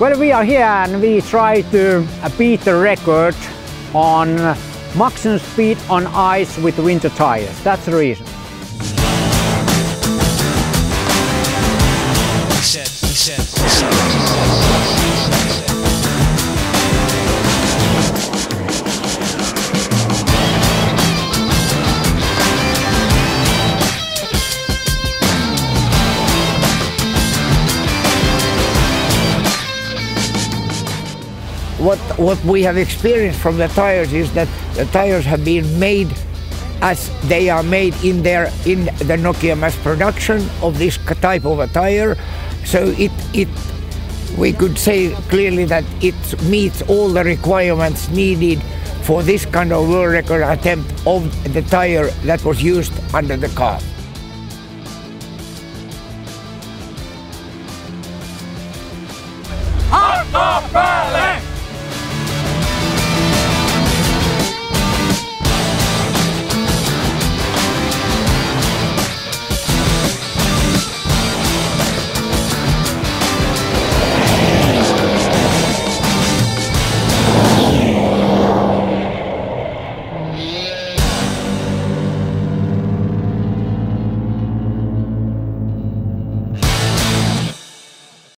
Well, we are here and we try to beat the record on maximum speed on ice with winter tires. That's the reason. What we have experienced from the tires is that the tires have been made as they are made in the Nokian mass production of this type of a tire. So we could say clearly that it meets all the requirements needed for this kind of world record attempt of the tire that was used under the car.